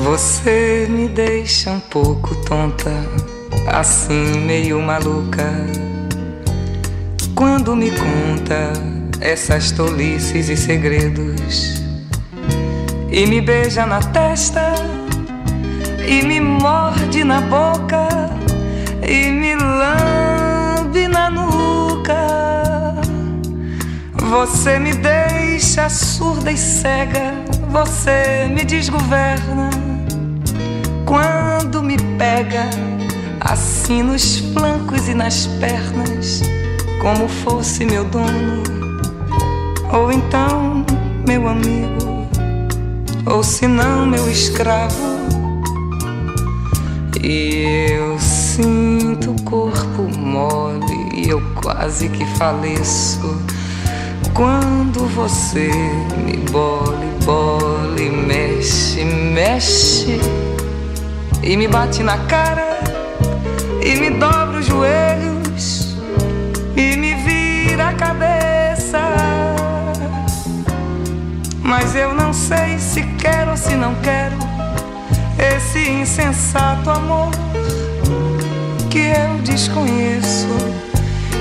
Você me deixa um pouco tonta, assim meio maluca, quando me conta essas tolices e segredos, e me beija na testa, e me morde na boca, e me lambe na nuca. Você me deixa surda e cega, você me desgoverna quando me pega assim nos flancos e nas pernas, como fosse meu dono, ou então meu amigo, ou se não meu escravo. E eu sinto o corpo mole e eu quase que faleço quando você me bole, bole, mexe, mexe, e me bate na cara, e me dobra os joelhos, e me vira a cabeça. Mas eu não sei se quero ou se não quero esse insensato amor que eu desconheço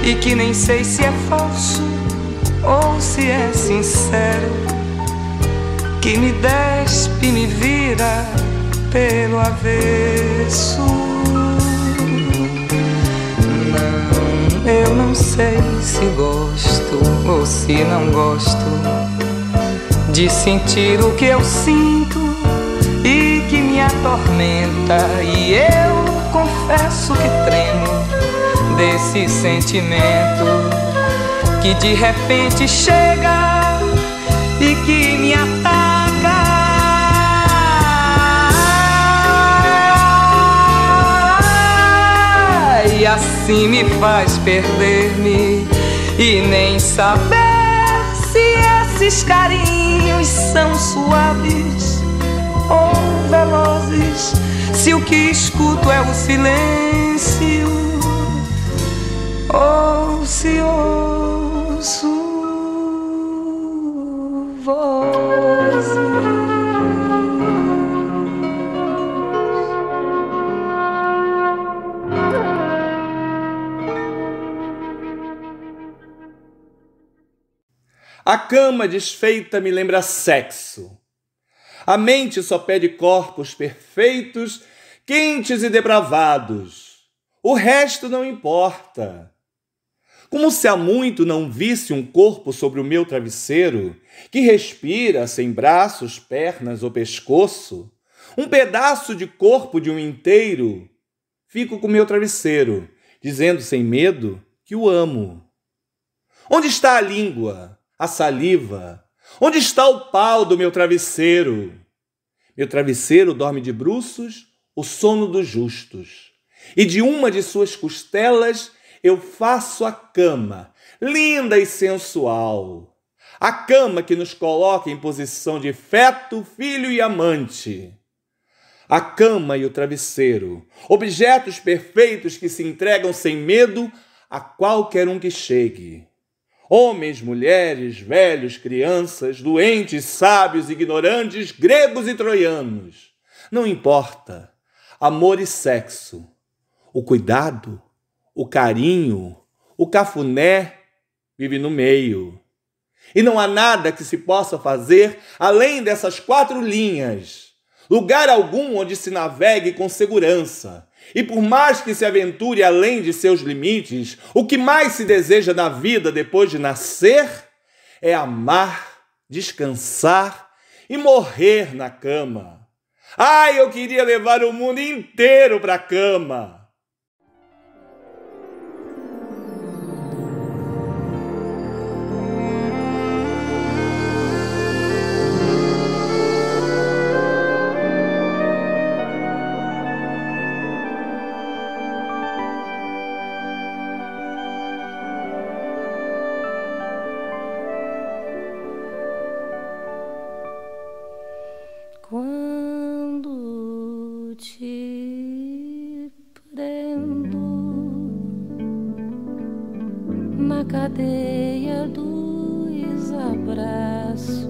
e que nem sei se é falso ou se é sincero, que me despe e me vira pelo avesso. Não, eu não sei se gosto ou se não gosto de sentir o que eu sinto e que me atormenta, e eu confesso que tremo desse sentimento que de repente chega e que me ataca. E assim me faz perder-me e nem saber se esses carinhos são suaves ou velozes, se o que escuto é o silêncio ou se ouço vozes. A cama desfeita me lembra sexo. A mente só pede corpos perfeitos, quentes e depravados. O resto não importa. Como se há muito não visse um corpo sobre o meu travesseiro, que respira sem braços, pernas ou pescoço, um pedaço de corpo de um inteiro, fico com meu travesseiro, dizendo sem medo que o amo. Onde está a língua? A saliva? Onde está o pau do meu travesseiro? Meu travesseiro dorme de bruços o sono dos justos, e de uma de suas costelas eu faço a cama, linda e sensual, a cama que nos coloca em posição de feto, filho e amante. A cama e o travesseiro, objetos perfeitos que se entregam sem medo a qualquer um que chegue. Homens, mulheres, velhos, crianças, doentes, sábios, ignorantes, gregos e troianos. Não importa. Amor e sexo. O cuidado, o carinho, o cafuné vive no meio. E não há nada que se possa fazer além dessas quatro linhas. Lugar algum onde se navegue com segurança. E por mais que se aventure além de seus limites, o que mais se deseja na vida depois de nascer é amar, descansar e morrer na cama. Ai, eu queria levar o mundo inteiro pra cama! Quando te prendo na cadeia dos abraços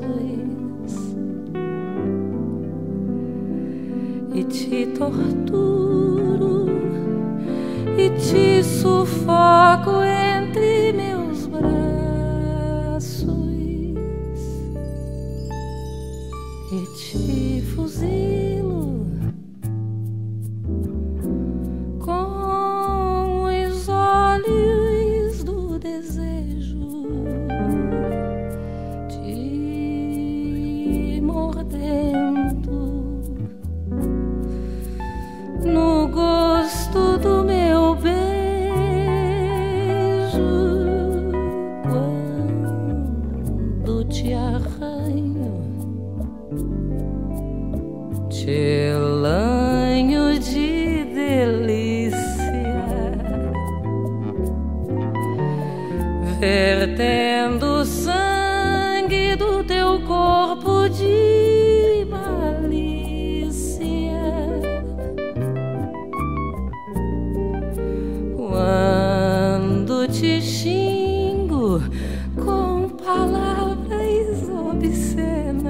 e te torturo e te sufoco entre meus braços e te fuzilo com os olhos do desejo, te mordendo no gosto do meu beijo. Quando te arranho, te lanho de delícia, vertendo o sangue do teu corpo de malícia. Quando te xingo com palavras obscenas,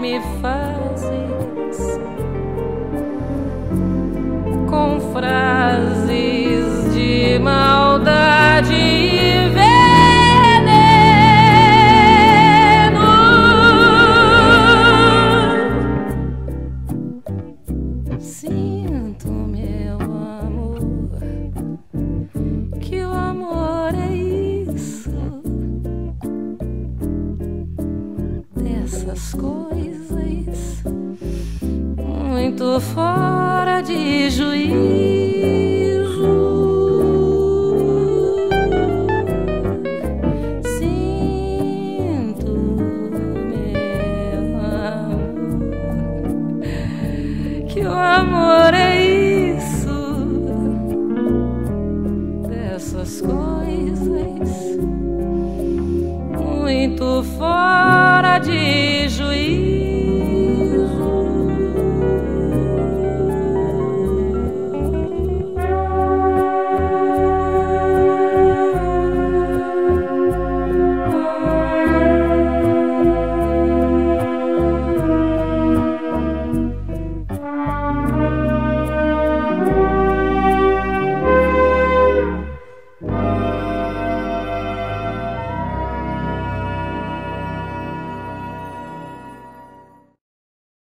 me fazes com frases de maldade e veneno. Sinto, meu amor, que o amor é isso, dessas coisas muito fora de juízo. Sinto, meu amor, que o amor é isso, dessas coisas muito fora de juízo.